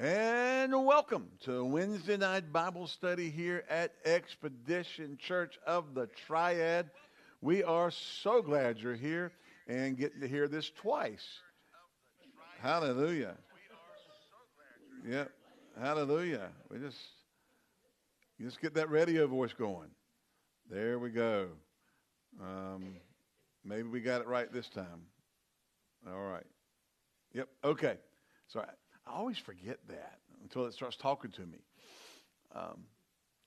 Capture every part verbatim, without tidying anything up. And welcome to Wednesday night Bible study here at Expedition Church of the Triad. We are so glad you're here and getting to hear this twice. Hallelujah. Yep. Hallelujah. We just, you just get that radio voice going. There we go. Um, maybe we got it right this time. All right. Yep. Okay. So I, I always forget that until it starts talking to me, um,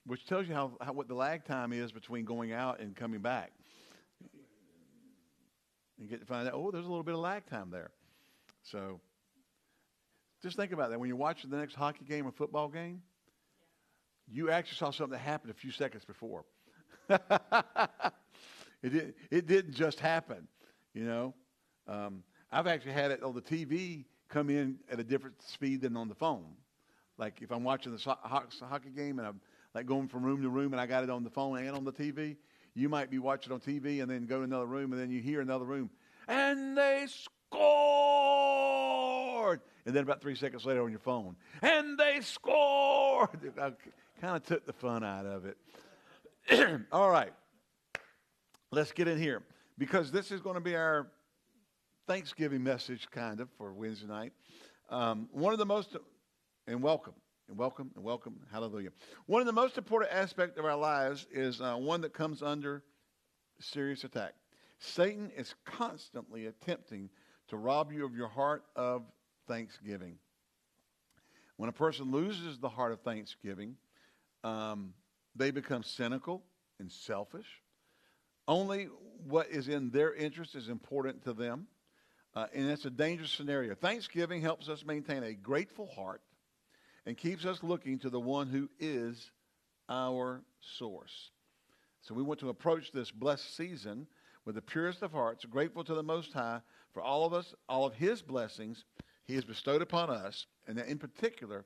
which tells you how, how what the lag time is between going out and coming back. You get to find out, oh, there's a little bit of lag time there. So just think about that. When you're watching the next hockey game or football game, you actually saw something that happened a few seconds before. It didn't, it didn't just happen, you know. Um, I've actually had it on the T V come in at a different speed than on the phone. Like if I'm watching the so- hockey game and I'm like going from room to room and I got it on the phone and on the T V, you might be watching on T V and then go to another room and then you hear another room, and they scored. And then about three seconds later on your phone, and they scored. I kind of took the fun out of it. All right. Let's get in here, because this is going to be our Thanksgiving message, kind of, for Wednesday night. Um, one of the most, and welcome, and welcome, and welcome, hallelujah. One of the most important aspects of our lives is uh, one that comes under serious attack. Satan is constantly attempting to rob you of your heart of thanksgiving. When a person loses the heart of thanksgiving, um, they become cynical and selfish. Only what is in their interest is important to them, uh, and it's a dangerous scenario. Thanksgiving helps us maintain a grateful heart and keeps us looking to the one who is our source. So we want to approach this blessed season with the purest of hearts, grateful to the Most High for all of us, all of His blessings He has bestowed upon us, and in particular,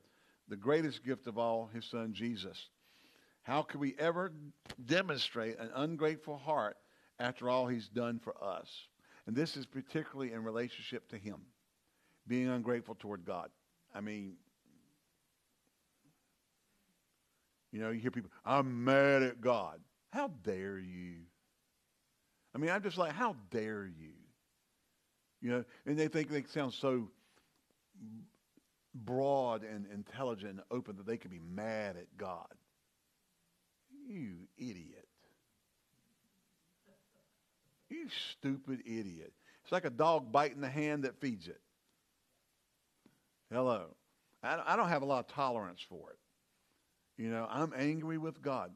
the greatest gift of all, His Son, Jesus. How could we ever demonstrate an ungrateful heart after all He's done for us? And this is particularly in relationship to Him, being ungrateful toward God. I mean, you know, you hear people, I'm mad at God. How dare you? I mean, I'm just like, how dare you? You know, and they think they sound so broad and intelligent and open that they can be mad at God. You idiot. You stupid idiot. It's like a dog biting the hand that feeds it. Hello. I don't have a lot of tolerance for it. You know, I'm angry with God.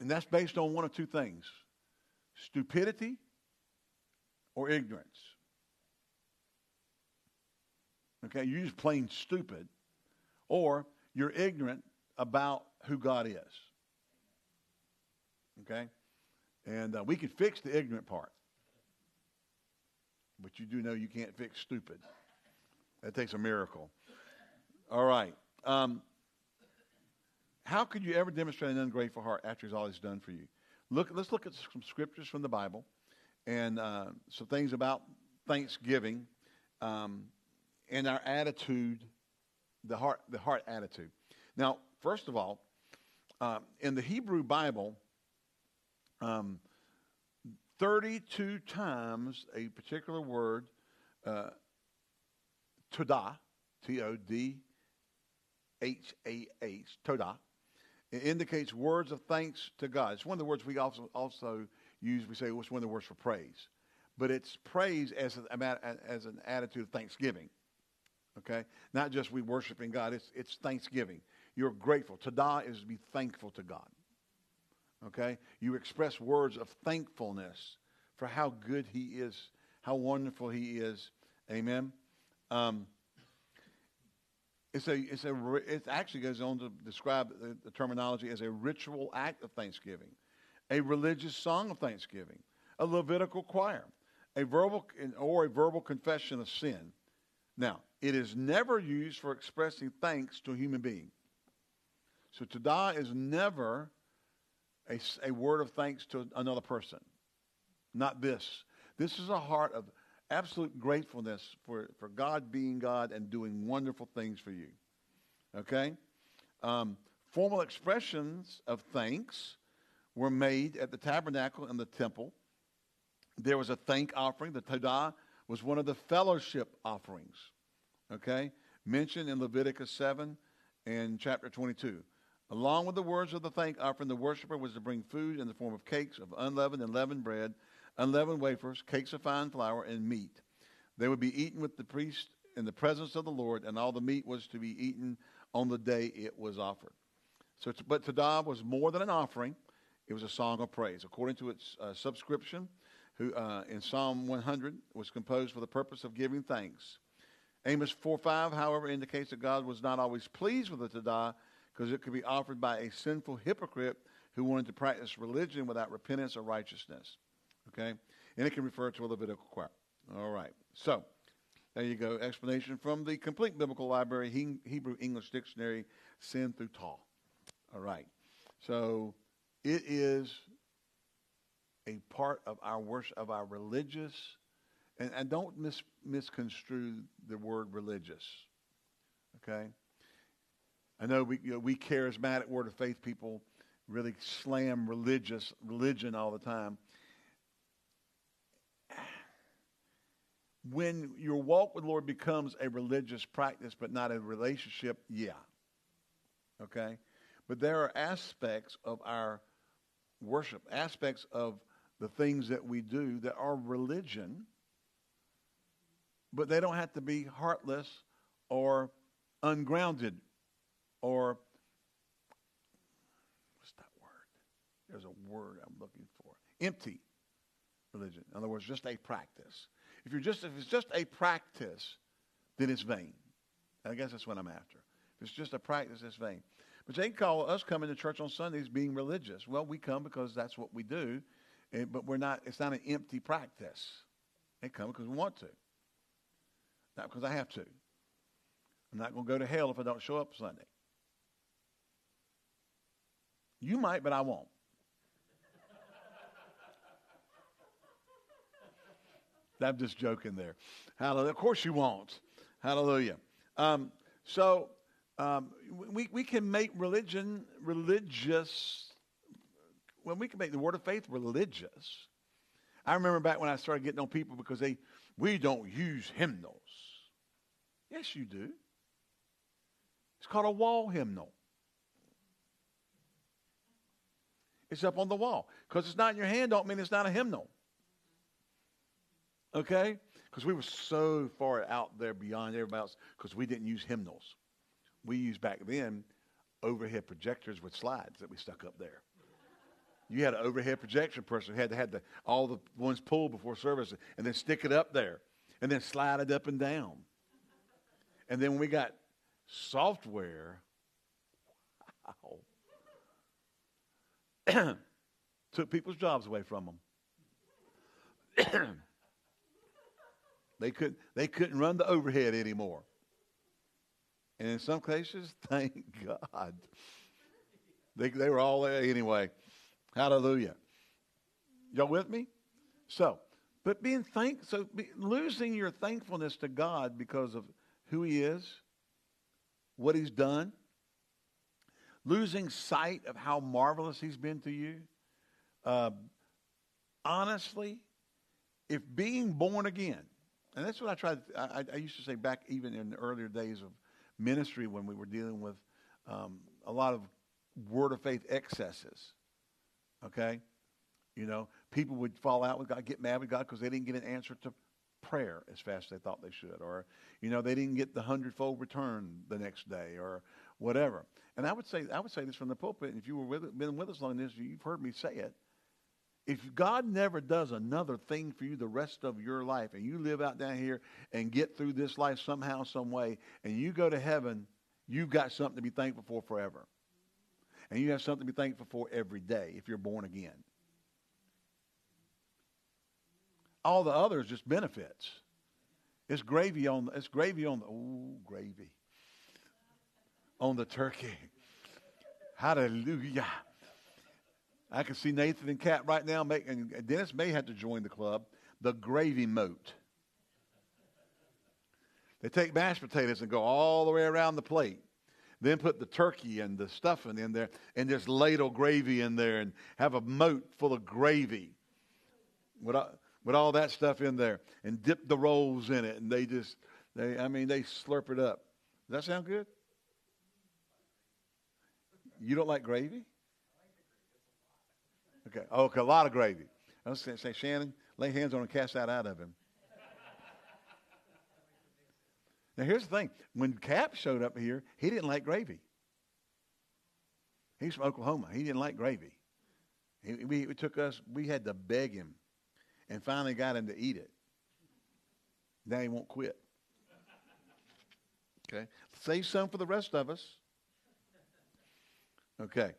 And that's based on one of two things: stupidity or ignorance. Okay, you're just plain stupid, or you're ignorant about who God is. Okay? And uh, we can fix the ignorant part. But you do know you can't fix stupid. That takes a miracle. All right. Um, how could you ever demonstrate an ungrateful heart after He's all He's done for you? Look, let's look at some scriptures from the Bible and uh, some things about thanksgiving um, and our attitude, the heart, the heart attitude. Now, first of all, uh, in the Hebrew Bible, um, thirty-two times a particular word, uh, Todah, T O D H A H, Todah, it indicates words of thanks to God. It's one of the words we also, also use. We say, well, it's one of the words for praise. But it's praise as, a, as an attitude of thanksgiving, okay? Not just we worshiping God, it's, it's thanksgiving. You're grateful. Todah is to be thankful to God. Okay? You express words of thankfulness for how good He is, how wonderful He is. Amen? Um, it's a, it's a, it actually goes on to describe the, the terminology as a ritual act of thanksgiving, a religious song of thanksgiving, a Levitical choir, a verbal or a verbal confession of sin. Now, it is never used for expressing thanks to a human being. So Todah is never a, a word of thanks to another person. Not this. This is a heart of absolute gratefulness for, for God being God and doing wonderful things for you. Okay? Um, formal expressions of thanks were made at the tabernacle and the temple. There was a thank offering. The Todah was one of the fellowship offerings, okay, mentioned in Leviticus seven and chapter twenty-two. Along with the words of the thank offering, the worshiper was to bring food in the form of cakes of unleavened and leavened bread, unleavened wafers, cakes of fine flour, and meat. They would be eaten with the priest in the presence of the Lord, and all the meat was to be eaten on the day it was offered. So, but Todah was more than an offering. It was a song of praise. According to its uh, subscription, who uh, in Psalm one hundred was composed for the purpose of giving thanks. Amos four five, however, indicates that God was not always pleased with the Todah because it could be offered by a sinful hypocrite who wanted to practice religion without repentance or righteousness. Okay? And it can refer to a Levitical choir. All right. So, there you go. Explanation from the Complete Biblical Library, he- Hebrew English Dictionary, Sin through Tall. All right. So, it is a part of our worship, of our religious, and, and don't mis, misconstrue the word religious, okay? I know we, you know, we charismatic Word of Faith people really slam religious, religion all the time. When your walk with the Lord becomes a religious practice but not a relationship, yeah, okay? But there are aspects of our worship, aspects of the things that we do that are religion, but they don't have to be heartless or ungrounded or what's that word? There's a word I'm looking for. Empty religion. In other words, just a practice. If you're just if it's just a practice, then it's vain. I guess that's what I'm after. If it's just a practice, it's vain. But they call us coming to church on Sundays being religious. Well, we come because that's what we do, but we're not. It's not an empty practice. They come because we want to, not because I have to. I'm not going to go to hell if I don't show up Sunday. You might, but I won't. I'm just joking there. Hallelujah. Of course you won't. Hallelujah. Um, so. Um, we, we can make religion religious, when we can make the Word of Faith religious. I remember back when I started getting on people because they, we don't use hymnals. Yes, you do. It's called a wall hymnal. It's up on the wall. Because it's not in your hand don't mean it's not a hymnal. Okay? Because we were so far out there beyond everybody else because we didn't use hymnals. We used back then overhead projectors with slides that we stuck up there. You had an overhead projection person who had to have the, all the ones pulled before service and then stick it up there and then slide it up and down. And then when we got software, wow, took people's jobs away from them. They couldn't, they couldn't run the overhead anymore. And in some cases, thank God. They, they were all there anyway. Hallelujah. Y'all with me? So, but being thank, so be, losing your thankfulness to God because of who he is, what he's done, losing sight of how marvelous he's been to you. Uh, honestly, if being born again, and that's what I tried, I, I used to say back even in the earlier days of ministry when we were dealing with um, a lot of Word of Faith excesses, okay? You know, people would fall out with God, get mad with God because they didn't get an answer to prayer as fast as they thought they should, or, you know, they didn't get the hundredfold return the next day or whatever. And I would say I would say this from the pulpit, and if you were with, been with us long enough, you've heard me say it. If God never does another thing for you the rest of your life and you live out down here and get through this life somehow, some way, and you go to heaven, you've got something to be thankful for forever. And you have something to be thankful for every day if you're born again. All the others just benefits. It's gravy on, it's gravy on the, ooh, gravy. On the turkey. Hallelujah. I can see Nathan and Kat right now, make, and Dennis may have to join the club, the gravy moat. They take mashed potatoes and go all the way around the plate. Then put the turkey and the stuffing in there and just ladle gravy in there and have a moat full of gravy with all, with all that stuff in there and dip the rolls in it. And they just, they I mean, they slurp it up. Does that sound good? You don't like gravy? Okay. Oh, okay, a lot of gravy. I was going to say, Shannon, lay hands on him and cast that out of him. Now, here's the thing. When Cap showed up here, he didn't like gravy. He's from Oklahoma. He didn't like gravy. He, we, it took us, we had to beg him and finally got him to eat it. Now he won't quit. Okay. Save some for the rest of us. Okay.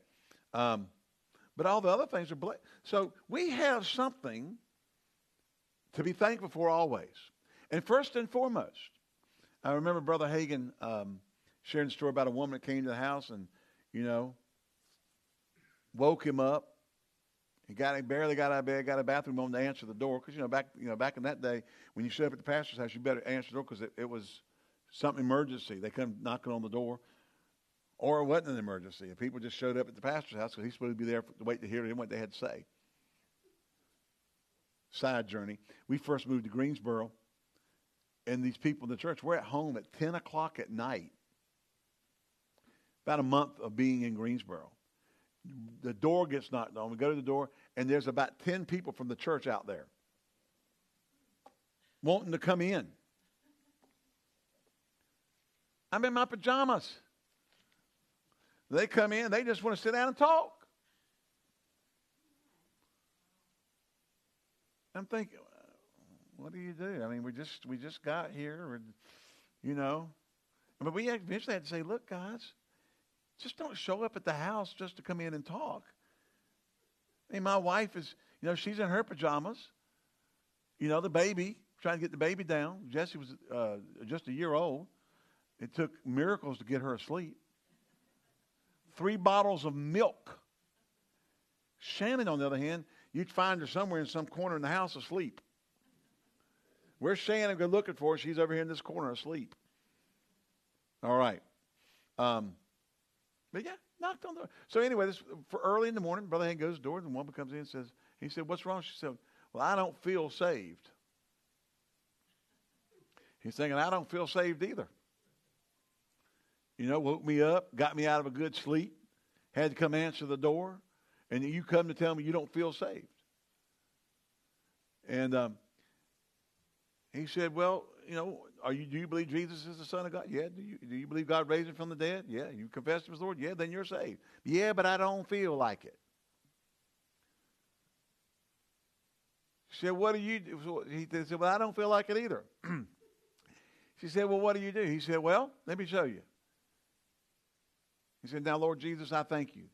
Um, but all the other things are blessed. So we have something to be thankful for always. And first and foremost, I remember Brother Hagin um, sharing a story about a woman that came to the house and, you know, woke him up. He got he barely got out of bed, got a bathroom on to answer the door because you know back you know back in that day when you showed up at the pastor's house, you better answer the door because it, it was some emergency. They come knocking on the door, or it wasn't an emergency. If people just showed up at the pastor's house because he's supposed to be there for, to wait to hear what they had to say. Side journey. We first moved to Greensboro. And these people in the church, we're at home at ten o'clock at night. About a month of being in Greensboro. The door gets knocked on. We go to the door, and there's about ten people from the church out there wanting to come in. I'm in my pajamas. They come in. They just want to sit down and talk. I'm thinking... What do you do? I mean, we just we just got here, you know. But we eventually had to say, look, guys, just don't show up at the house just to come in and talk. I mean, my wife is, you know, she's in her pajamas. You know, the baby, trying to get the baby down. Jesse was uh, just a year old. It took miracles to get her asleep. Three bottles of milk. Shannon, on the other hand, you'd find her somewhere in some corner in the house asleep. Where's Shannon going looking for her? She's over here in this corner asleep. All right. Um, but, yeah, knocked on the door. So, anyway, this for early in the morning, Brother Hagin goes to the door, and the woman comes in and says, he said, what's wrong? She said, well, I don't feel saved. He's thinking, I don't feel saved either. You know, woke me up, got me out of a good sleep, had to come answer the door, and you come to tell me you don't feel saved. And, um, he said, well, you know, are you, do you believe Jesus is the Son of God? Yeah. Do you, do you believe God raised him from the dead? Yeah. You confess him as Lord? Yeah. Then you're saved. Yeah, but I don't feel like it. She said, what do you do? He said, well, I don't feel like it either. She said, well, what do you do? He said, well, let me show you. He said, now, Lord Jesus, I thank you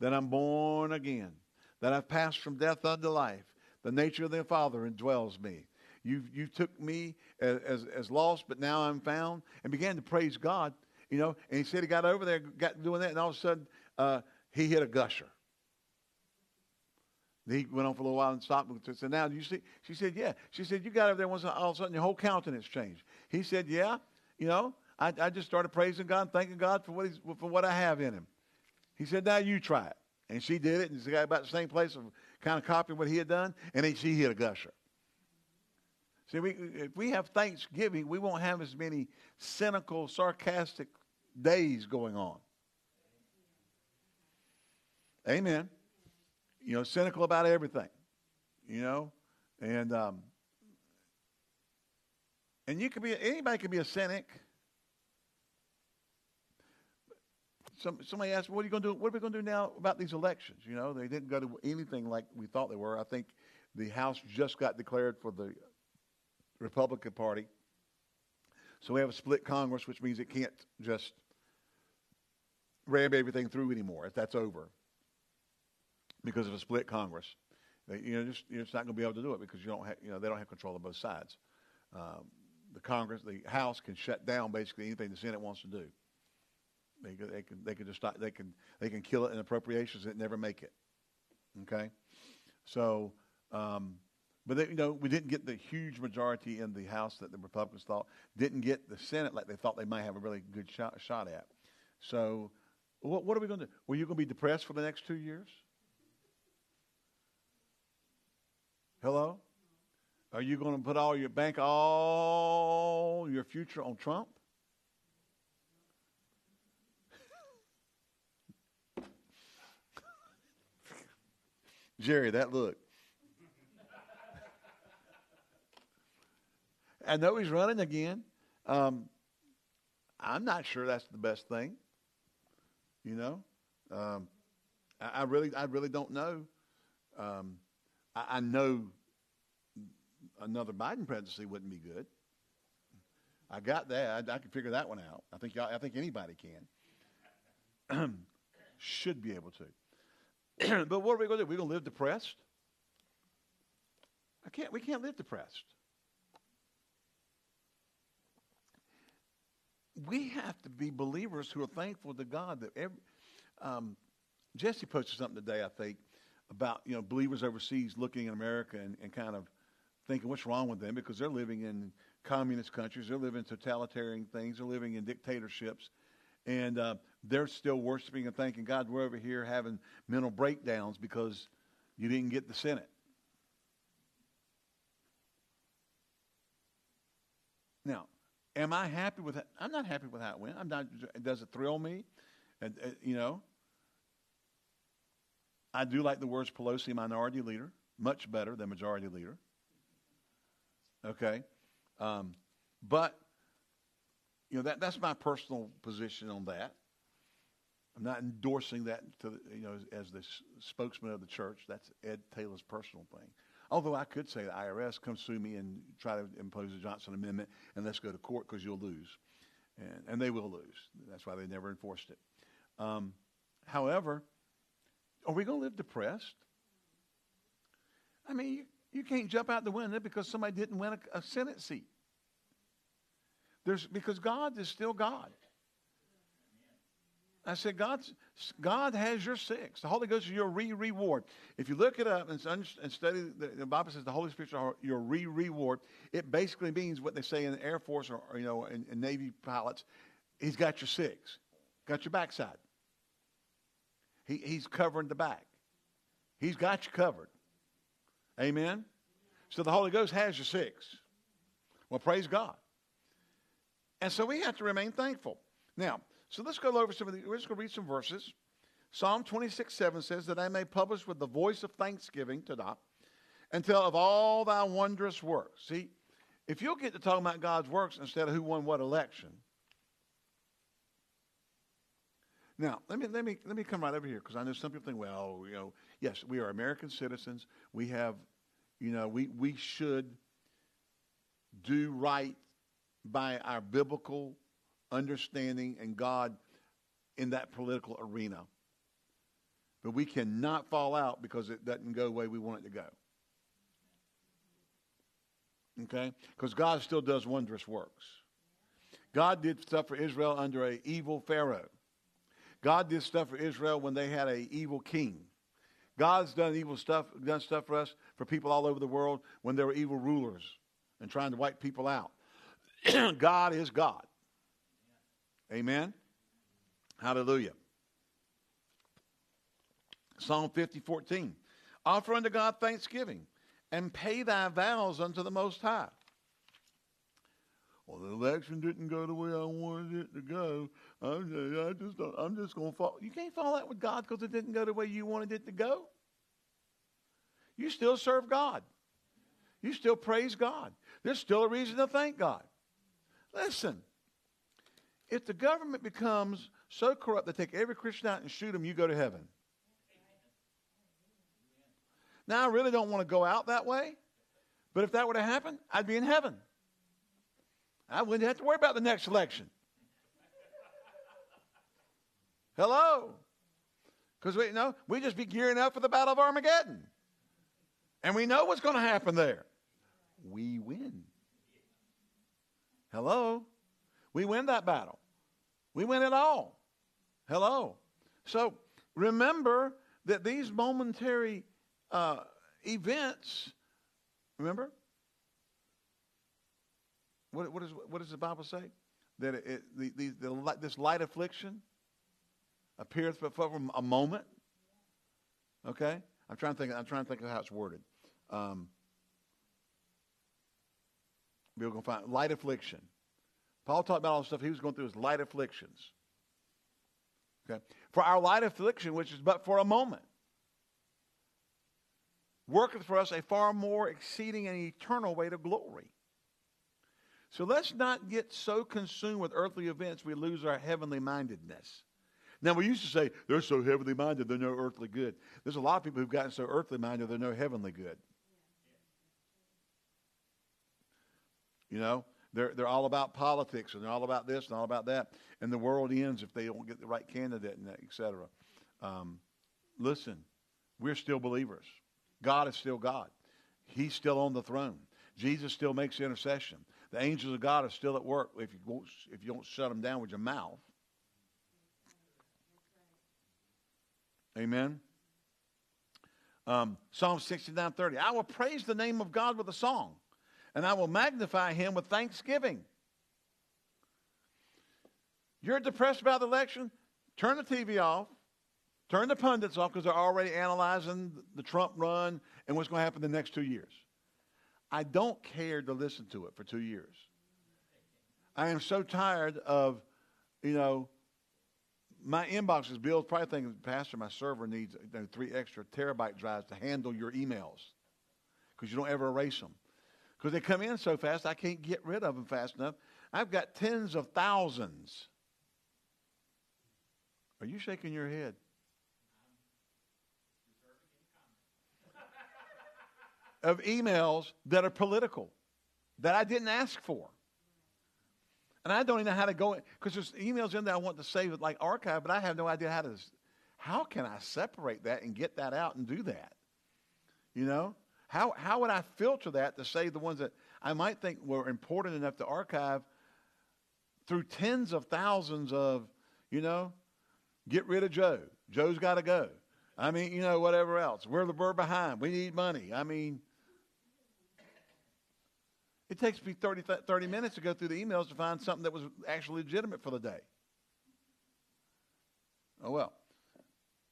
that I'm born again, that I've passed from death unto life. The nature of the Father indwells me. You you took me as, as, as lost, but now I'm found, and began to praise God, you know. And he said he got over there, got doing that, and all of a sudden uh, he hit a gusher. He went on for a little while and stopped. And said, now do you see? She said, yeah. She said, you got over there once, all of a sudden your whole countenance changed. He said, yeah, you know, I, I just started praising God and thanking God for what he's, for what I have in him. He said, now you try it. And she did it, and she got about the same place of kind of copying what he had done, and then she hit a gusher. See, we, if we have Thanksgiving, we won't have as many cynical, sarcastic days going on. Amen. You know, cynical about everything, you know. And um, and you could be, anybody could be a cynic. Some, somebody asked, what are you going to do? What are we going to do now about these elections? You know, they didn't go to anything like we thought they were. I think the House just got declared for the Republican Party. So we have a split Congress, which means it can't just ram everything through anymore if that's over because of a split Congress. They, you know, just, you're just not going to be able to do it because you don't have, you know, they don't have control of both sides. Um, the Congress, the House can shut down basically anything the Senate wants to do. They, they can, they can just stop, they can, they can kill it in appropriations and never make it. Okay. So, um, But, they, you know, we didn't get the huge majority in the House that the Republicans thought. Didn't get the Senate like they thought they might have a really good shot, shot at. So what, what are we going to do? Were you going to be depressed for the next two years? Hello? Are you going to put all your bank, all your future on Trump? Jerry, that look. I know he's running again. Um, I'm not sure that's the best thing. You know, um, I, I really, I really don't know. Um, I, I know another Biden presidency wouldn't be good. I got that. I, I can figure that one out. I think, y'all, I think anybody can. Should be able to. But what are we going to do? We're going to live depressed. I can't. We can't live depressed. We have to be believers who are thankful to God. That every, um, Jesse posted something today, I think, about you know believers overseas looking in America and, and kind of thinking what's wrong with them because they're living in communist countries, they're living in totalitarian things, they're living in dictatorships, and uh, they're still worshiping and thanking God. We're over here having mental breakdowns because you didn't get the Senate. Now, am I happy with it? I'm not happy with how it went. I'm not. Does it thrill me? And, uh, you know, I do like the words Pelosi, minority leader, much better than majority leader. Okay, um, but you know that that's my personal position on that. I'm not endorsing that to you know as, as the spokesman of the church. That's Ed Taylor's personal thing. Although I could say the I R S, come sue me and try to impose the Johnson Amendment and let's go to court because you'll lose. And, and they will lose. That's why they never enforced it. Um, however, are we going to live depressed? I mean, you, you can't jump out the window because somebody didn't win a, a Senate seat. There's, because God is still God. I said, God's, God has your six. The Holy Ghost is your re-reward. If you look it up and, and study, the, the Bible says the Holy Spirit is your re-reward. It basically means what they say in the Air Force or, or you know, in, in Navy pilots. He's got your six, got your backside. He, he's covering the back. He's got you covered. Amen? So the Holy Ghost has your six. Well, praise God. And so we have to remain thankful. Now, so let's go over some of the, we're just going to read some verses. Psalm twenty-six, seven says, that I may publish with the voice of thanksgiving, Todah, and tell of all thy wondrous works. See, if you'll get to talking about God's works instead of who won what election. Now, let me, let me, let me come right over here because I know some people think, well, you know, yes, we are American citizens. We have, you know, we, we should do right by our biblical understanding and God in that political arena. But we cannot fall out because it doesn't go the way we want it to go. Okay? Because God still does wondrous works. God did stuff for Israel under an evil Pharaoh. God did stuff for Israel when they had an evil king. God's done evil stuff, done stuff for us, for people all over the world when there were evil rulers and trying to wipe people out. God is God. Amen. Hallelujah. Psalm fifty, fourteen. Offer unto God thanksgiving and pay thy vows unto the Most High. Well, the election didn't go the way I wanted it to go. I'm just, I just don't, I'm just going to fall. You can't fall out with God because it didn't go the way you wanted it to go. You still serve God. You still praise God. There's still a reason to thank God. Listen. If the government becomes so corrupt they take every Christian out and shoot them, you go to heaven. Now, I really don't want to go out that way, but if that were to happen, I'd be in heaven. I wouldn't have to worry about the next election. Hello? Because we you know we just be gearing up for the Battle of Armageddon. And we know what's going to happen there. We win. Hello? We win that battle. We win it all. Hello. So remember that these momentary uh, events, Remember? What, what, is, what does the Bible say? That it, it, the, the, the, this light affliction appeareth but for a moment. Okay? I'm trying to think, I'm trying to think of how it's worded. Um, we're going to find light affliction. Paul talked about all the stuff he was going through his light afflictions. Okay? For our light affliction, which is but for a moment, worketh for us a far more exceeding and eternal weight of glory. So let's not get so consumed with earthly events we lose our heavenly mindedness. Now, we used to say, they're so heavenly minded, they're no earthly good. There's a lot of people who've gotten so earthly minded, they're no heavenly good. You know, they're, they're all about politics, and they're all about this and all about that. And the world ends if they don't get the right candidate, and that, et cetera. Um, listen, we're still believers. God is still God. He's still on the throne. Jesus still makes intercession. The angels of God are still at work if you won't, if you don't shut them down with your mouth. Amen. Um, Psalm sixty-nine thirty. I will praise the name of God with a song, and I will magnify him with thanksgiving. You're depressed about the election? Turn the T V off. Turn the pundits off, because they're already analyzing the Trump run and what's going to happen in the next two years. I don't care to listen to it for two years. I am so tired of, you know, my inbox is billed probably thinking, Pastor, my server needs you know, three extra terabyte drives to handle your emails because you don't ever erase them. Because they come in so fast, I can't get rid of them fast enough. I've got tens of thousands. Are you shaking your head? Of emails that are political, that I didn't ask for. And I don't even know how to go in, because there's emails in there I want to save it like archive, but I have no idea how to, how can I separate that and get that out and do that? You know, how, how would I filter that to save the ones that I might think were important enough to archive through tens of thousands of, you know, get rid of Joe. Joe's got to go. I mean, you know, whatever else. We're, we're behind. We need money. I mean, it takes me thirty, thirty minutes to go through the emails to find something that was actually legitimate for the day. Oh, well.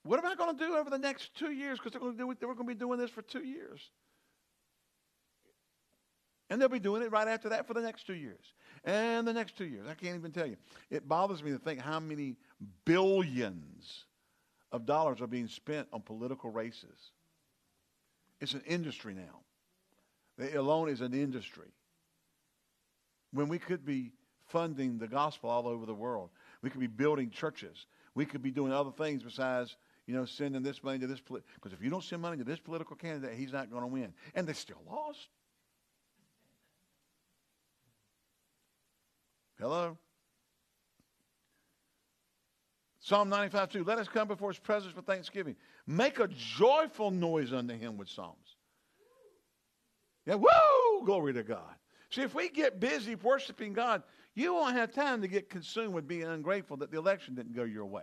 What am I going to do over the next two years? Because they're going to do, we're going to be doing this for two years. And they'll be doing it right after that for the next two years. And the next two years. I can't even tell you. It bothers me to think how many billions of dollars are being spent on political races. It's an industry now. It alone is an industry. When we could be funding the gospel all over the world, we could be building churches, we could be doing other things besides, you know, sending this money to this, because if you don't send money to this political candidate, he's not going to win. And they still lost. Hello? Psalm ninety-five two, let us come before his presence with thanksgiving. Make a joyful noise unto him with psalms. Yeah, woo! Glory to God. See, if we get busy worshiping God, you won't have time to get consumed with being ungrateful that the election didn't go your way.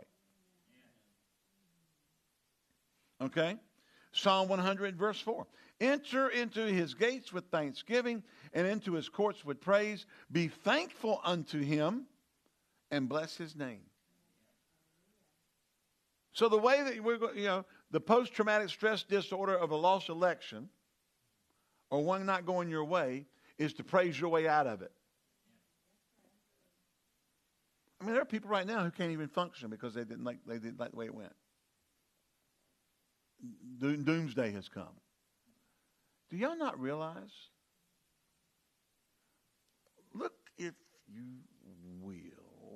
Okay? Psalm one hundred, verse four. Enter into his gates with thanksgiving and into his courts with praise. Be thankful unto him and bless his name. So the way that we're going, you know, the post-traumatic stress disorder of a lost election or one not going your way, is to praise your way out of it. I mean, there are people right now who can't even function because they didn't like, they didn't like the way it went. Do, doomsday has come. Do y'all not realize? Look, if you will.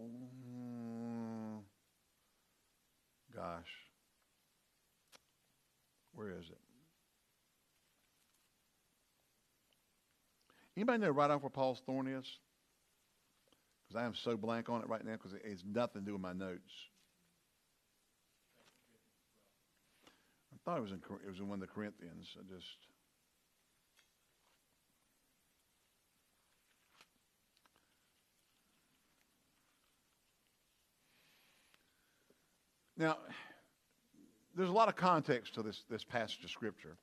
Gosh. Where is it? Anybody know right off where Paul's thorn is? Because I am so blank on it right now because it has nothing to do with my notes. I thought it was in, it was in one of the Corinthians. I just. Now, there's a lot of context to this, this passage of Scripture.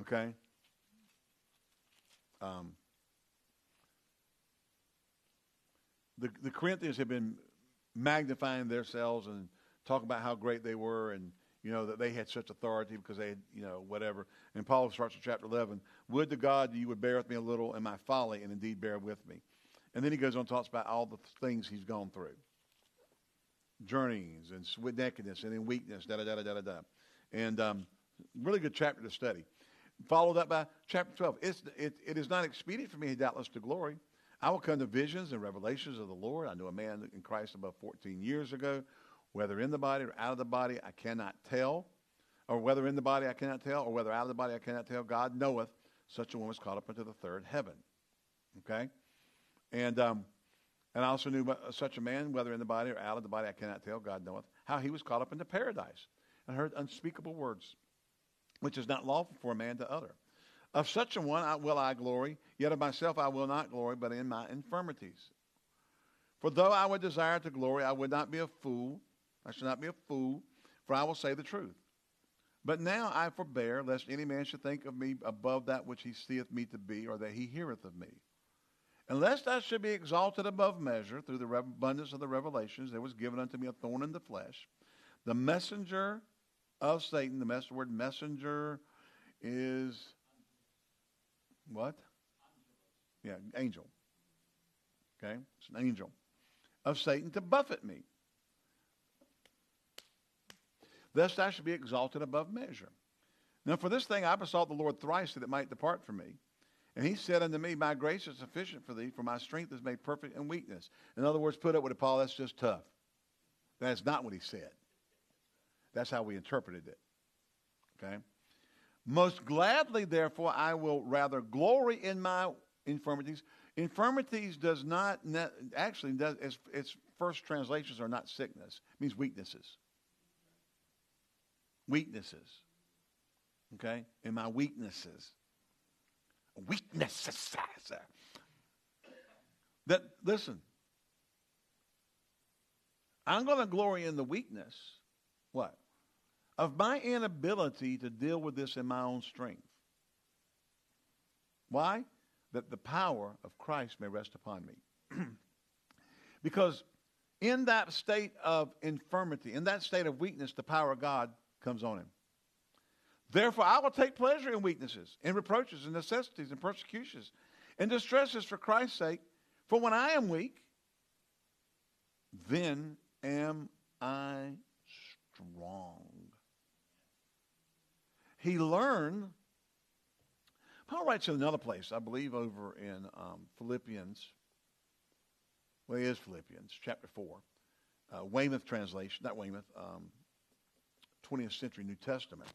Okay? Um, the, the Corinthians had been magnifying themselves and talking about how great they were and, you know, that they had such authority because they had, you know, whatever. And Paul starts in chapter eleven, would to God you would bear with me a little in my folly and indeed bear with me. And then he goes on and talks about all the things he's gone through. Journeys and with nakedness and in weakness, da da da da da da. And um, really good chapter to study. Followed up by chapter twelve. It's, it, it is not expedient for me, doubtless, to glory. I will come to visions and revelations of the Lord. I knew a man in Christ above fourteen years ago. Whether in the body or out of the body, I cannot tell. Or whether in the body, I cannot tell. Or whether out of the body, I cannot tell. God knoweth. Such a one was caught up into the third heaven. Okay? And um, and I also knew such a man, whether in the body or out of the body, I cannot tell. God knoweth. How he was caught up into paradise and heard unspeakable words, which is not lawful for a man to utter. Of such a one I, will I glory, yet of myself I will not glory, but in my infirmities. For though I would desire to glory, I would not be a fool. I should not be a fool, for I will say the truth. But now I forbear, lest any man should think of me above that which he seeth me to be, or that he heareth of me. And lest I should be exalted above measure through the abundance of the revelations, there was given unto me a thorn in the flesh, the messenger of Satan. The mess, word messenger is what? Yeah, angel. Okay, it's an angel of Satan to buffet me, lest I should be exalted above measure. Now for this thing I besought the Lord thrice that it might depart from me. And he said unto me, my grace is sufficient for thee, for my strength is made perfect in weakness. In other words, put up with it, Paul, that's just tough. That's not what he said. That's how we interpreted it. Okay? Most gladly, therefore, I will rather glory in my infirmities. Infirmities does not, actually, does, its, its first translations are not sickness. It means weaknesses. Weaknesses. Okay? In my weaknesses. Weaknesses. That, listen. I'm going to glory in the weakness. What? Of my inability to deal with this in my own strength. Why? That the power of Christ may rest upon me. Because in that state of infirmity, in that state of weakness, the power of God comes on him. Therefore, I will take pleasure in weaknesses, in reproaches, in necessities, in persecutions, in distresses for Christ's sake. For when I am weak, then am I strong. He learned. Paul writes in another place, I believe over in um, Philippians. Well, it is Philippians, chapter four. Uh, Weymouth translation, not Weymouth, um, twentieth century New Testament.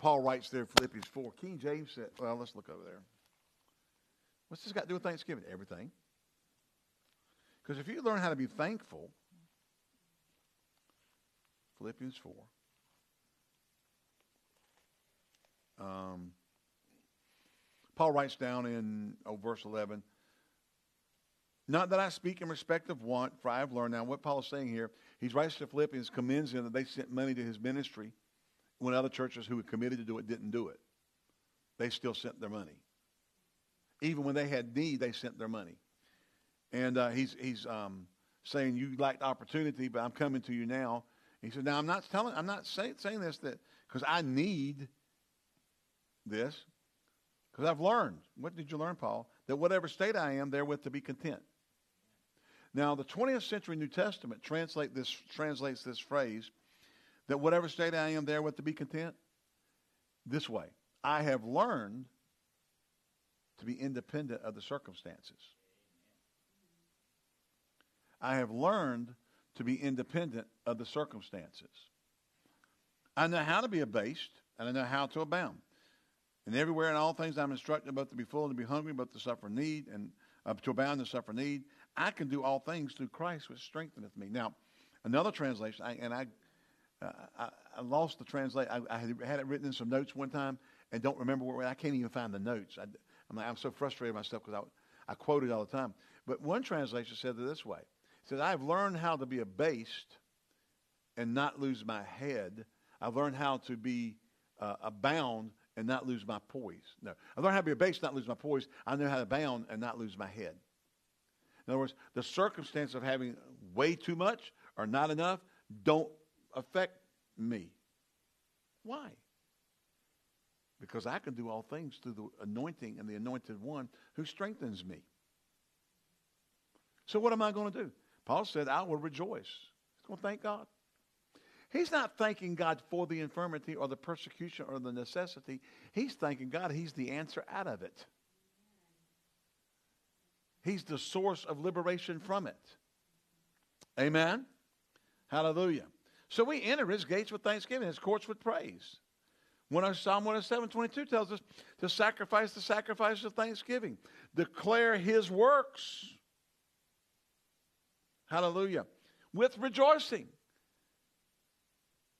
Paul writes there in Philippians four. King James said, well, let's look over there. What's this got to do with Thanksgiving? Everything. Because if you learn how to be thankful, Philippians four. Um, Paul writes down in oh, verse eleven, not that I speak in respect of want, for I have learned. Now, what Paul is saying here, he writes to Philippians, commends him that they sent money to his ministry when other churches who were committed to do it didn't do it. They still sent their money. Even when they had need, they sent their money. And uh, he's, he's um, saying, you lacked opportunity, but I'm coming to you now. And he said, now, I'm not telling, I'm not say, saying this that because I need this, because I've learned. What did you learn, Paul? That whatever state I am, therewith to be content. Now, the twentieth century New Testament translate this, translates this phrase, that whatever state I am therewith to be content, this way. I have learned to be independent of the circumstances. I have learned to be independent of the circumstances. I know how to be abased, and I know how to abound. And everywhere in all things I'm instructed both to be full and to be hungry, both to suffer need and uh, to abound and suffer need. I can do all things through Christ which strengtheneth me. Now, another translation, I, and I, uh, I, I lost the translation. I, I had it written in some notes one time and don't remember where I can't even find the notes. I, I'm, like, I'm so frustrated with myself because I, I quote it all the time. But one translation said it this way. It says, I've learned how to be abased and not lose my head. I've learned how to be uh, abound and not lose my poise. No, I learned how to be abased, not lose my poise. I know how to abound and not lose my head. In other words, the circumstance of having way too much or not enough don't affect me. Why? Because I can do all things through the anointing and the anointed one who strengthens me. So what am I going to do? Paul said, I will rejoice. He's going to thank God. He's not thanking God for the infirmity or the persecution or the necessity. He's thanking God. He's the answer out of it. He's the source of liberation from it. Amen? Hallelujah. So we enter his gates with thanksgiving, his courts with praise. Psalm one oh seven, twenty-two tells us to sacrifice the sacrifice of thanksgiving. Declare his works. Hallelujah. With rejoicing.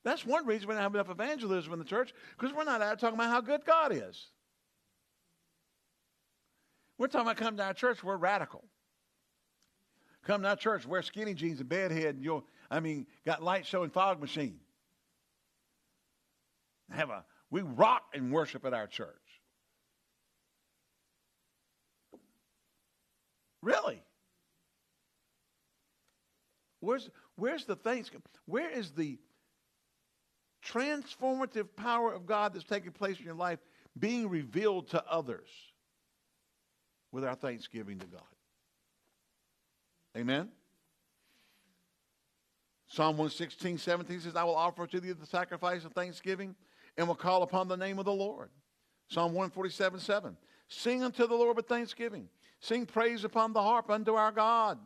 That's one reason we don't have enough evangelism in the church, because we're not out talking about how good God is. We're talking about come to our church, we're radical. Come to our church, wear skinny jeans and bedhead, and you'll, I mean, got light show and fog machine. Have a, we rock and worship at our church. Really? Where's, where's the things, where is the transformative power of God that's taking place in your life being revealed to others with our thanksgiving to God? Amen? Psalm one sixteen, seventeen says, I will offer to thee the sacrifice of thanksgiving and will call upon the name of the Lord. Psalm one forty-seven, seven. Sing unto the Lord with thanksgiving. Sing praise upon the harp unto our God.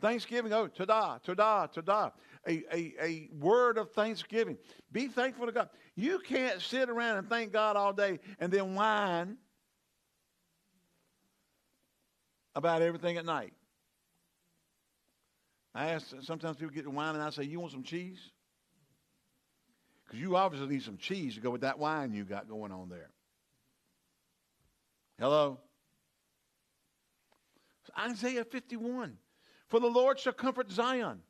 Thanksgiving, oh, Todah, Todah, Todah. A, a, a word of thanksgiving. Be thankful to God. You can't sit around and thank God all day and then whine about everything at night. I ask, sometimes people get to wine and I say, you want some cheese? Because you obviously need some cheese to go with that wine you got going on there. Hello? Isaiah fifty-one. For the Lord shall comfort Zion.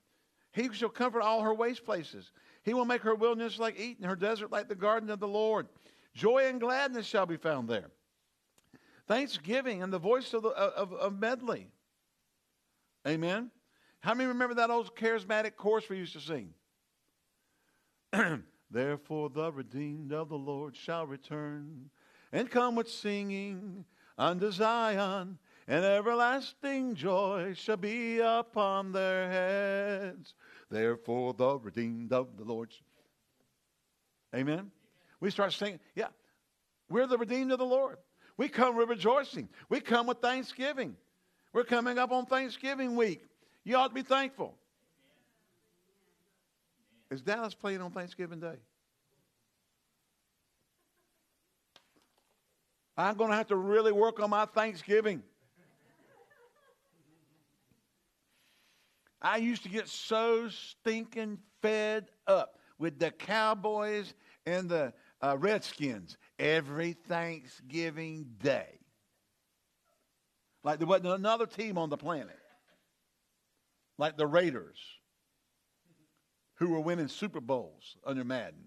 He shall comfort all her waste places. He will make her wilderness like Eden, her desert like the garden of the Lord. Joy and gladness shall be found there. Thanksgiving and the voice of, the, of, of medley. Amen. How many remember that old charismatic chorus we used to sing? Therefore the redeemed of the Lord shall return and come with singing unto Zion, and everlasting joy shall be upon their heads. Therefore the redeemed of the Lord. Amen? Amen. We start singing. Yeah. We're the redeemed of the Lord. We come with rejoicing. We come with thanksgiving. We're coming up on Thanksgiving week. You ought to be thankful. Is Dallas playing on Thanksgiving Day? I'm going to have to really work on my Thanksgiving. I used to get so stinking fed up with the Cowboys and the uh, Redskins every Thanksgiving Day. Like there wasn't another team on the planet. Like the Raiders, who were winning Super Bowls under Madden.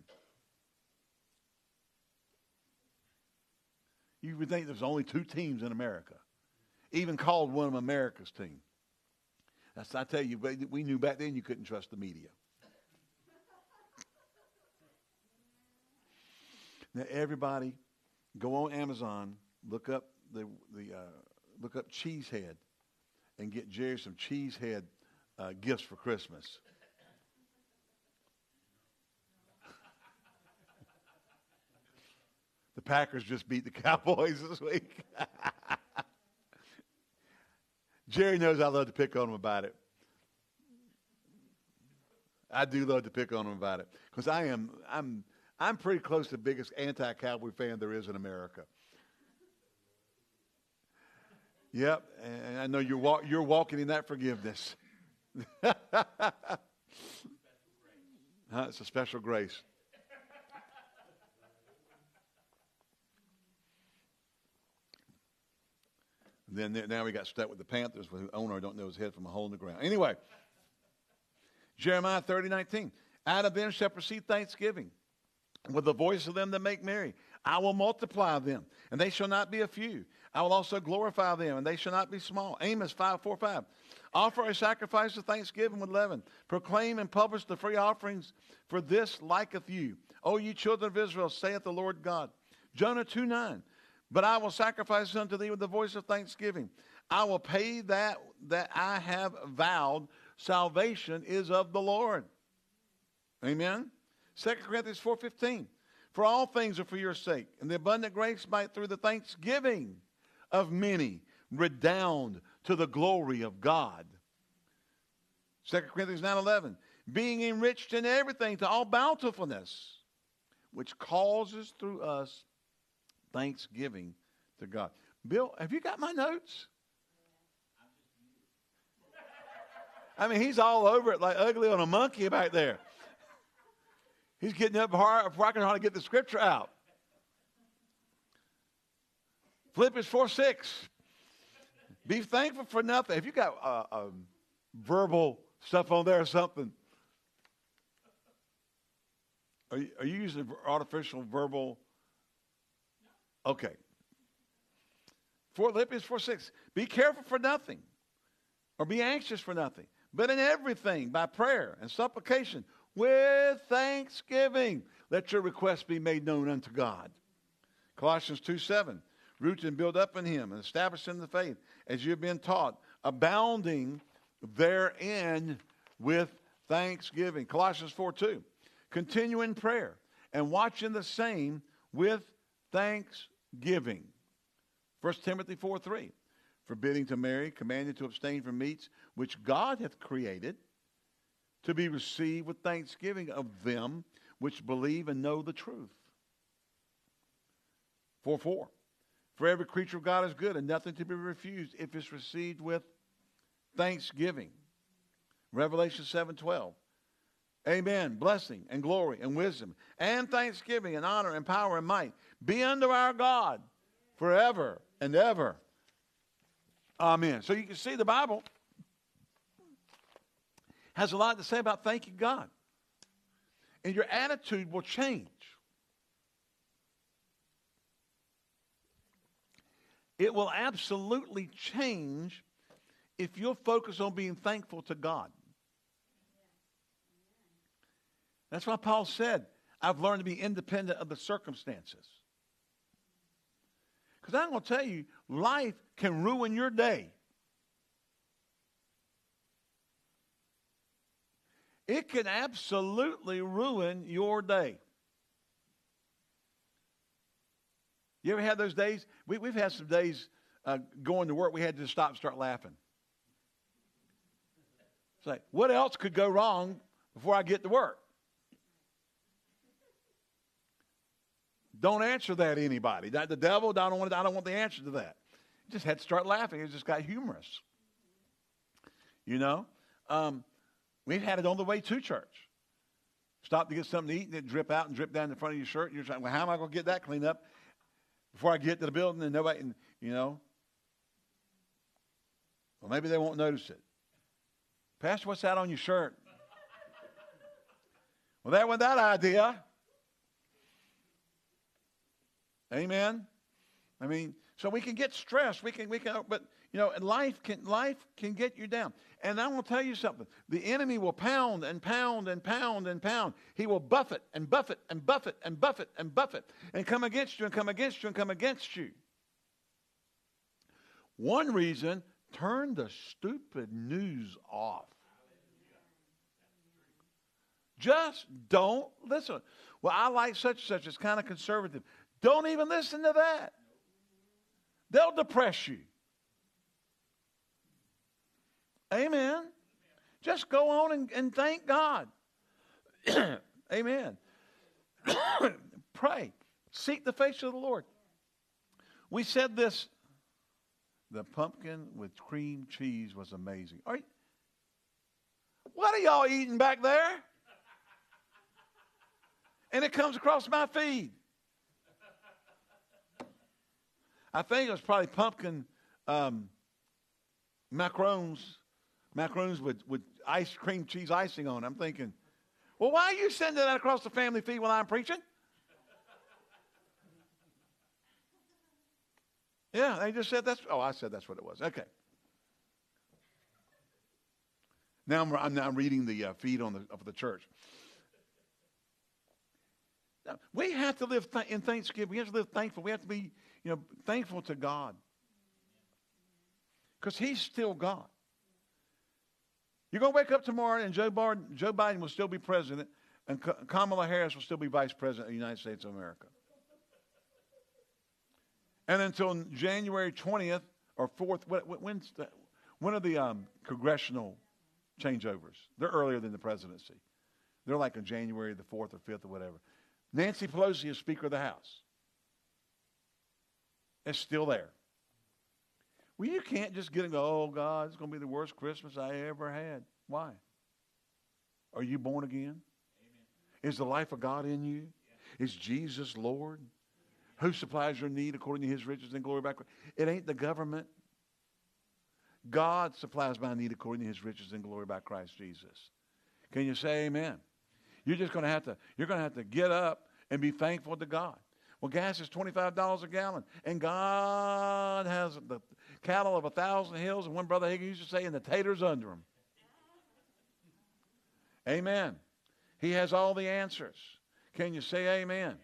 You would think there's only two teams in America, even called one of America's team. That's, I tell you, we knew back then you couldn't trust the media. Now everybody, go on Amazon, look up the the uh, look up Cheesehead, and get Jerry some Cheesehead. Uh, gifts for Christmas. The Packers just beat the Cowboys this week. Jerry knows I love to pick on him about it. I do love to pick on him about it because I am I'm I'm pretty close to the biggest anti-Cowboy fan there is in America. Yep, and I know you're wa- you're walking in that forgiveness. huh, it's a special grace. Then there, now we got stuck with the Panthers, whose owner don't know his head from a hole in the ground. Anyway, Jeremiah thirty nineteen. Out of them shall proceed thanksgiving, with the voice of them that make merry. I will multiply them, and they shall not be a few. I will also glorify them, and they shall not be small. Amos five, four, five. Offer a sacrifice of thanksgiving with leaven. Proclaim and publish the free offerings, for this liketh you. O ye children of Israel, saith the Lord God. Jonah two, nine. But I will sacrifice unto thee with the voice of thanksgiving. I will pay that that I have vowed. Salvation is of the Lord. Amen. Second Corinthians four, fifteen. For all things are for your sake, and the abundant grace might through the thanksgiving of many redound to the glory of God. Second Corinthians nine, eleven. Being enriched in everything to all bountifulness, which causes through us thanksgiving to God. Bill, have you got my notes? I mean, he's all over it like ugly on a monkey back there. He's getting up hard, rocking hard to get the scripture out. Philippians four, six. Be thankful for nothing. If you got uh, uh, verbal stuff on there or something, are you, are you using artificial verbal? Okay. Philippians four, six. Be careful for nothing, or be anxious for nothing, but in everything by prayer and supplication, with thanksgiving, let your requests be made known unto God. Colossians two, seven. Root and build up in him and establish in the faith as you have been taught, abounding therein with thanksgiving. Colossians four, two. Continue in prayer and watch in the same with thanksgiving. First Timothy four, three. Forbidding to marry, commanded to abstain from meats which God hath created, to be received with thanksgiving of them which believe and know the truth. four, four. For every creature of God is good, and nothing to be refused if it's received with thanksgiving. Revelation seven, twelve. Amen. Blessing and glory and wisdom and thanksgiving and honor and power and might be unto our God forever and ever. Amen. So you can see the Bible has a lot to say about thanking God. And your attitude will change. It will absolutely change if you'll focus on being thankful to God. That's why Paul said, I've learned to be independent of the circumstances. Because I'm going to tell you, life can ruin your day. It can absolutely ruin your day. You ever had those days? We, we've had some days uh, going to work, we had to stop and start laughing. It's like, what else could go wrong before I get to work? Don't answer that, anybody. Not the devil, I don't want, I don't want the answer to that. You just had to start laughing. It just got humorous. You know? Um, We've had it on the way to church. Stop to get something to eat, and it drip out and drip down the front of your shirt. And you're saying, well, how am I going to get that cleaned up before I get to the building? And nobody, and, you know. Well, maybe they won't notice it. Pastor, what's that on your shirt? Well, that was that idea. Amen. I mean, so we can get stressed. We can, we can, but. You know, and life can, life can get you down. And I want to tell you something. The enemy will pound and pound and pound and pound. He will buffet and buffet and buffet and buffet and buffet and come against you and come against you and come against you. One reason, turn the stupid news off. Just don't listen. Well, I like such and such. It's kind of conservative. Don't even listen to that. They'll depress you. Amen. Just go on and, and thank God. Amen. Pray. Seek the face of the Lord. We said this. The pumpkin with cream cheese was amazing. Are you, what are y'all eating back there? And it comes across my feed. I think it was probably pumpkin um, macarons. Macaroons with, with ice cream cheese icing on. I'm thinking, Well, why are you sending that across the family feed while I'm preaching? Yeah, they just said that's, oh, I said that's what it was. Okay. Now I'm, I'm now reading the uh, feed on the, of the church. Now, we have to live th- in thanksgiving. We have to live thankful. We have to be, you know, thankful to God. Because he's still God. You're going to wake up tomorrow and Joe Biden, Joe Biden will still be president and Kamala Harris will still be vice president of the United States of America. And until January twentieth or fourth, when's the, when are the um, congressional changeovers? They're earlier than the presidency. They're like on January the fourth or fifth or whatever. Nancy Pelosi is Speaker of the House. It's still there. Well, you can't just get and go, oh, God, it's going to be the worst Christmas I ever had. Why? Are you born again? Amen. Is the life of God in you? Yeah. Is Jesus Lord? Who supplies your need according to his riches and glory by Christ? It ain't the government. God supplies my need according to his riches and glory by Christ Jesus. Can you say amen? You're just going to have to, you're going to have to get up and be thankful to God. Well, gas is twenty-five dollars a gallon. And God has the cattle of a thousand hills. And one Brother Hagin used to say, and the taters under them. Amen. He has all the answers. Can you say amen?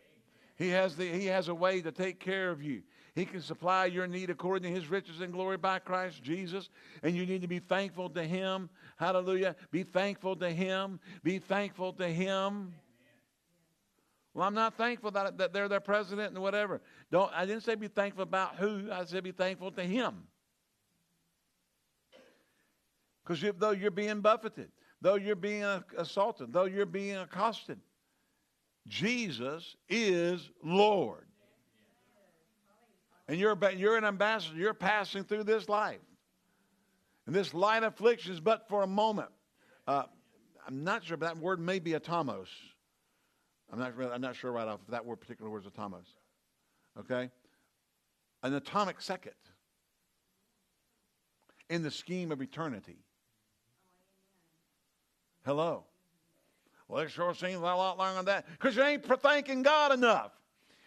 He has, the, he has a way to take care of you. He can supply your need according to his riches and glory by Christ Jesus. And you need to be thankful to him. Hallelujah. Be thankful to him. Be thankful to him. Amen. Well, I'm not thankful that, that they're their president and whatever. Don't, I didn't say be thankful about who. I said be thankful to him. Because you, though you're being buffeted, though you're being assaulted, though you're being accosted, Jesus is Lord. And you're, you're an ambassador. You're passing through this life. And this light affliction is but for a moment. Uh, I'm not sure, but that word may be atomos. I'm not, I'm not sure right off if that word, particular word is atomos. Okay? An atomic second in the scheme of eternity. Hello? Well, it sure seems a lot longer than that. Because you ain't thanking God enough.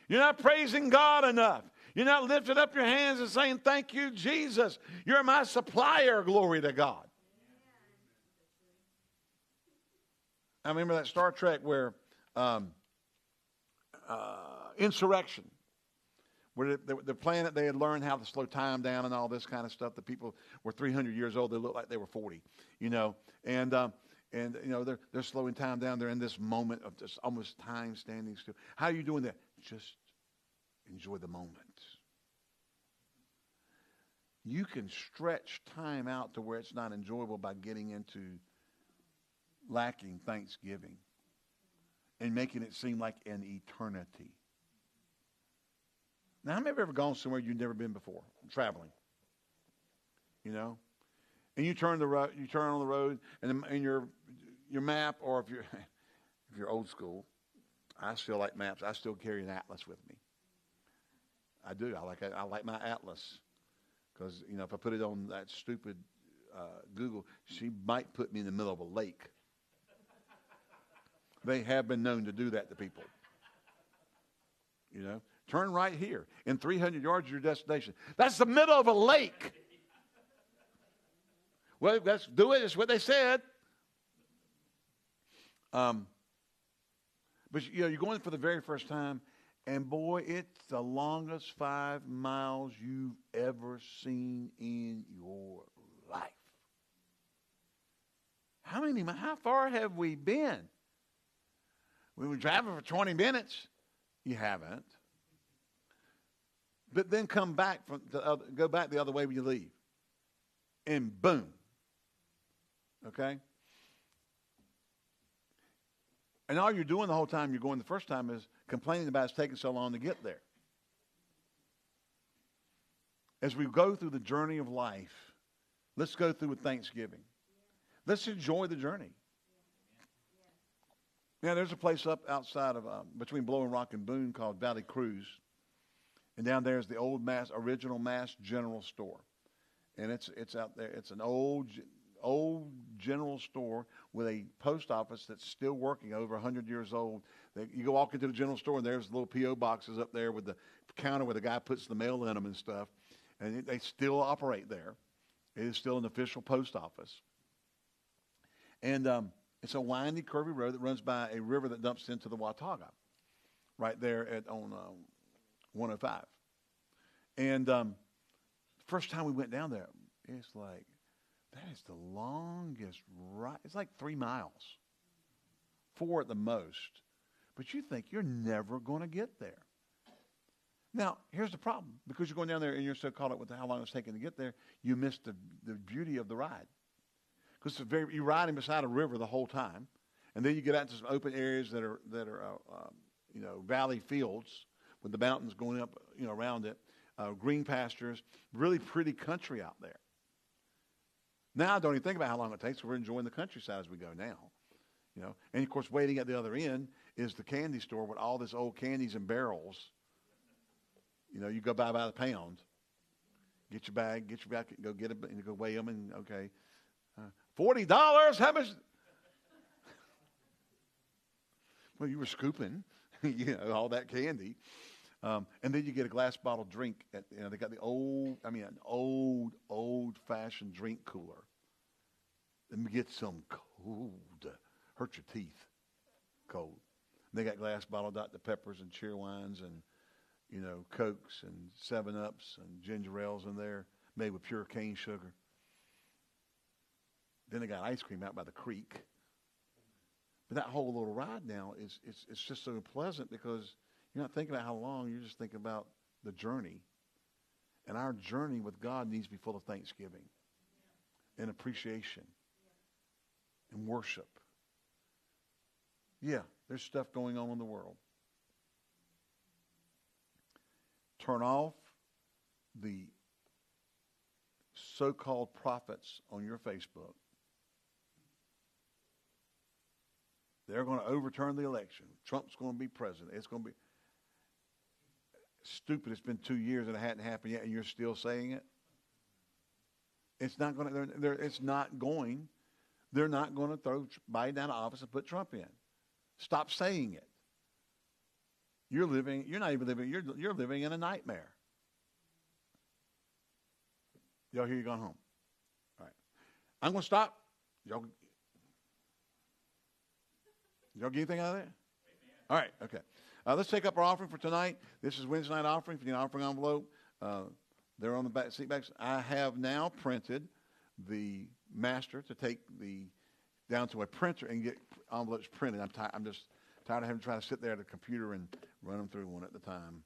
You're not praising God enough. You're not lifting up your hands and saying, thank you, Jesus. You're my supplier, glory to God. I remember that Star Trek where um, uh, Insurrection, where the, the planet, they had learned how to slow time down and all this kind of stuff. The people were three hundred years old. They looked like they were forty, you know. And... Um, And, you know, they're, they're slowing time down. They're in this moment of just almost time standing still. How are you doing that? Just enjoy the moment. You can stretch time out to where it's not enjoyable by getting into lacking thanksgiving and making it seem like an eternity. Now, how many have ever gone somewhere you've never been before, traveling? You know? And you turn the ro- you turn on the road, and, the, and your your map, or if you're if you're old school, I still like maps. I still carry an atlas with me. I do. I like I like my atlas, because you know if I put it on that stupid uh, Google, she might put me in the middle of a lake. They have been known to do that to people. You know, turn right here in three hundred yards of your destination. That's the middle of a lake. Well, let's do it. It's what they said. Um, but, you know, you're going for the very first time, and, boy, it's the longest five miles you've ever seen in your life. How many, how far have we been? We were driving for twenty minutes. You haven't. But then come back, from the other, go back the other way when you leave, and boom. Okay? And all you're doing the whole time you're going the first time is complaining about it's taking so long to get there. As we go through the journey of life, let's go through with thanksgiving. Let's enjoy the journey. Now, there's a place up outside of, uh, between Blowing Rock and Boone called Valley Cruise. And down there is the old Mass, original Mass General Store. And it's it's out there. It's an old... old general store with a post office that's still working, over one hundred years old. They, you go walk into the general store, and there's little P O boxes up there with the counter where the guy puts the mail in them and stuff. And it, they still operate there. It is still an official post office. And um, it's a windy, curvy road that runs by a river that dumps into the Watauga right there at on uh, one oh five. And um, first time we went down there, it's like, that is the longest ride. It's like three miles, four at the most. But you think you're never going to get there. Now, here's the problem. Because you're going down there and you're so caught up with how long it's taking to get there, you miss the, the beauty of the ride. Because you're riding beside a river the whole time. And then you get out to some open areas that are, that are uh, uh, you know, valley fields with the mountains going up, you know, around it. Uh, green pastures, really pretty country out there. Now I don't even think about how long it takes. We're enjoying the countryside as we go now, you know. And of course, waiting at the other end is the candy store with all this old candies and barrels. You know, you go buy by the pound, get your bag, get your bag, go get it, and go weigh them, and okay, uh, forty dollars. How much? Well, you were scooping, you know, all that candy. Um, and then you get a glass bottle drink. At, you know, they got the old, I mean, an old, old-fashioned drink cooler. Let me get some cold. Hurt your teeth. Cold. And they got glass bottle Doctor Peppers and Cheerwines and, you know, Cokes and seven ups and ginger ales in there made with pure cane sugar. Then they got ice cream out by the creek. But that whole little ride now is it's, it's just so pleasant because you're not thinking about how long. You're just thinking about the journey. And our journey with God needs to be full of thanksgiving yeah. and appreciation yeah. and worship. Yeah, there's stuff going on in the world. Turn off the so-called prophets on your Facebook. They're going to overturn the election. Trump's going to be president. It's going to be... Stupid, it's been two years and it hadn't happened yet, and you're still saying it. It's not going to, they're, it's not going, they're not going to throw Biden out of office and put Trump in. Stop saying it. You're living, you're not even living, you're, you're living in a nightmare. Y'all hear you going home. All right. I'm going to stop. Y'all, y'all get anything out of that? All right. Okay. Uh, let's take up our offering for tonight. This is Wednesday night offering. If you need an offering envelope, uh, they're on the back seat backs. I have now printed the master to take the down to a printer and get envelopes printed. I'm tired. I'm just tired of having to try to sit there at a computer and run them through one at a time.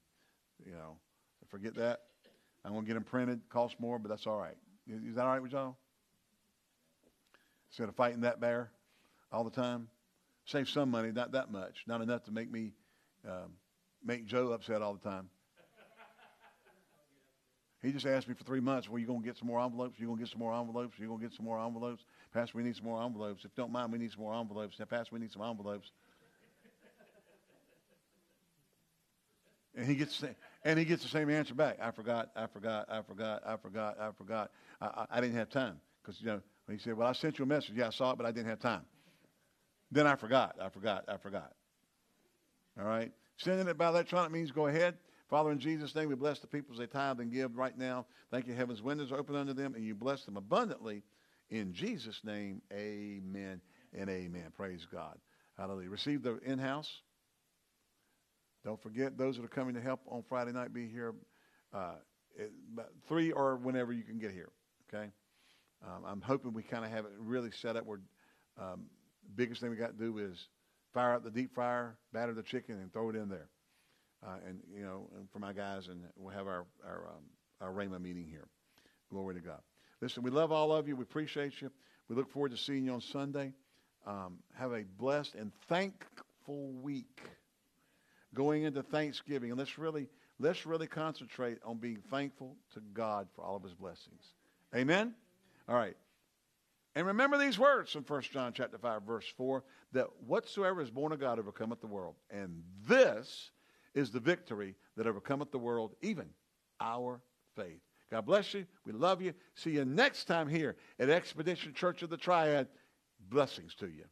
You know, so forget that. I'm gonna get them printed. Costs more, but that's all right. Is, is that all right with y'all? Instead of fighting that bear all the time, save some money. Not that much. Not enough to make me. Um, make Joe upset all the time. He just asked me for three months, well, you going to get some more envelopes? You going to get some more envelopes? You going to get some more envelopes? Pastor, we need some more envelopes. If you don't mind, we need some more envelopes. Now, Pastor, we need some envelopes. And he gets and he gets the same answer back. I forgot, I forgot, I forgot, I forgot, I forgot. I, I, I didn't have time. Because, you know, he said, well, I sent you a message. Yeah, I saw it, but I didn't have time. Then I forgot, I forgot, I forgot. All right. Sending it by electronic means go ahead. Father, in Jesus' name, we bless the people as they tithe and give right now. Thank you. Heaven's windows are open unto them, and you bless them abundantly. In Jesus' name, amen and amen. Praise God. Hallelujah. Receive the in-house. Don't forget, those that are coming to help on Friday night, be here uh, at three or whenever you can get here, okay? Um, I'm hoping we kind of have it really set up where um, the biggest thing we got to do is fire up the deep fryer, batter the chicken, and throw it in there. Uh, and, you know, and for my guys, and we'll have our, our, um, our Rhema meeting here. Glory to God. Listen, we love all of you. We appreciate you. We look forward to seeing you on Sunday. Um, have a blessed and thankful week going into Thanksgiving. And let's really, let's really concentrate on being thankful to God for all of his blessings. Amen? All right. And remember these words in First John chapter five, verse four, that whatsoever is born of God overcometh the world. And this is the victory that overcometh the world, even our faith. God bless you. We love you. See you next time here at Expedition Church of the Triad. Blessings to you.